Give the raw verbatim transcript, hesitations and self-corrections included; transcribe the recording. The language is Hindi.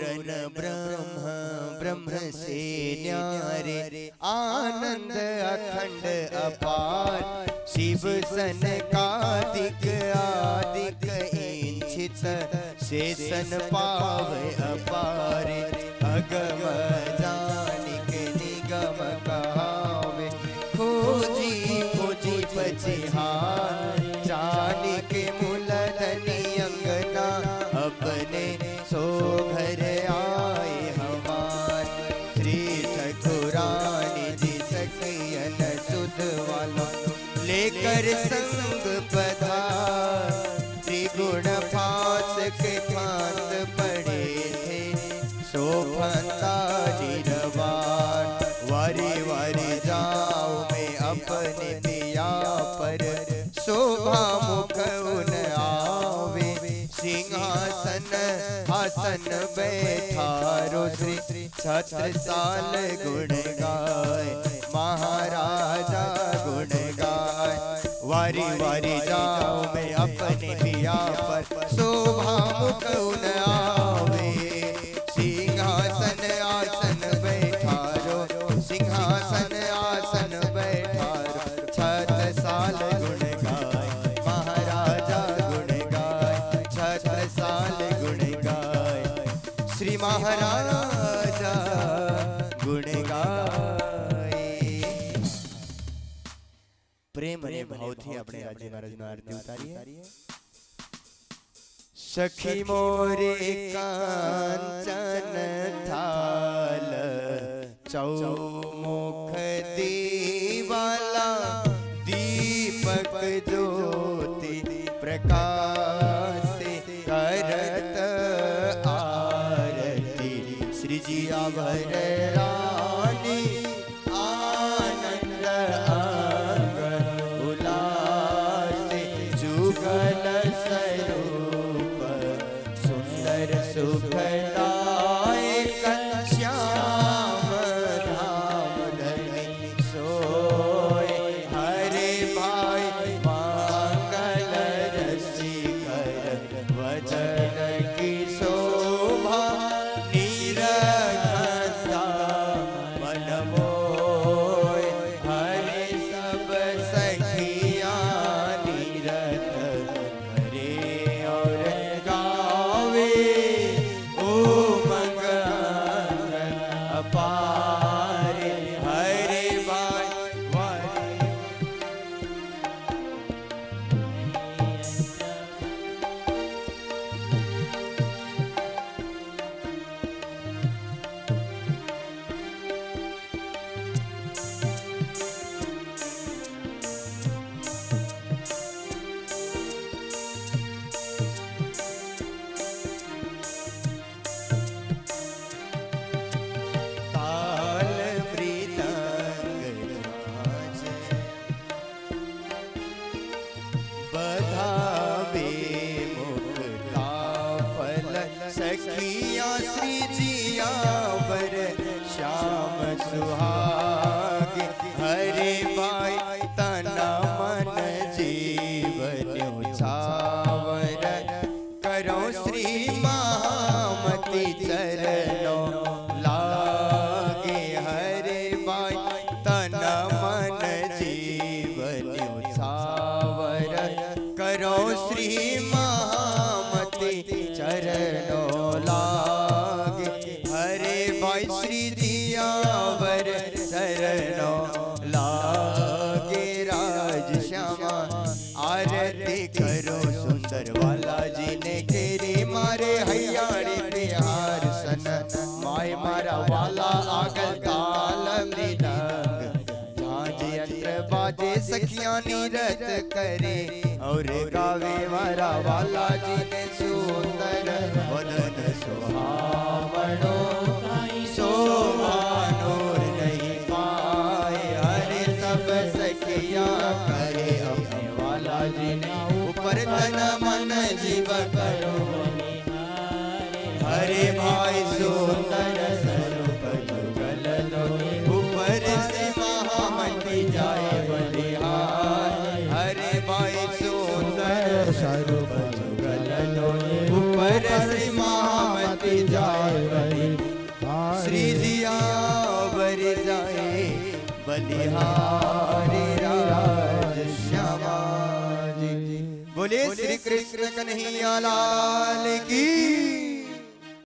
पूरण ब्रह्म ब्रह्म से न्यारे आनंद अखंड अपार शिव सन कादिक आदिक इंछित शेषन पावे अपार अगम जानिक निगम कहावे खोजी खोजी पचिहार जानिक मूलधनि अंगना अपने सो घर आए हमार श्री ठकुरानी जी सखियन सुध वाला लेकर संग पधार त्रिगुण पास के फांद पड़े थे शोभता निरवार वारी वारी जाओ में अपने दिया पर शोभा मुख उन आवे सिंहासन हासन बैठारो श्री छत्रसाल गुण गाय महाराजा गुण गाय वारी वारी जाओ मैं अपने पिया पर शोभा मुख उन आवे सिंहासन आसन बैठारो सिंहासन आसन बैठारो छत्रसाल गुण गाय महाराजा गुण गाय छत्रसाल गुण गाय श्री महाराजा गुण गाय प्रेम रे भाव थी अपने राजे महाराज ने आरती उतारी है। सखी मोरे कांचन थाल चौमुख दीवाला दीपक ज्योति प्रकाश करत आरती श्री जी आवर रानी सखिया नीरत करे और गावे मारा वाला जी ने सुंदर वदन सुहावनो शोभानो नहीं पाए हरे सब सखिया करे अपने वाला जी ने ऊपर तन मन जीव करो हरे भाई सुंदर स्वरूप जुगल दो ऊपर से महामती जाए ऊपर से महामती जाए दिया बर जाए बलिहारी राज श्यामा जी। बोले श्री कृष्ण कन्हैया लाल की।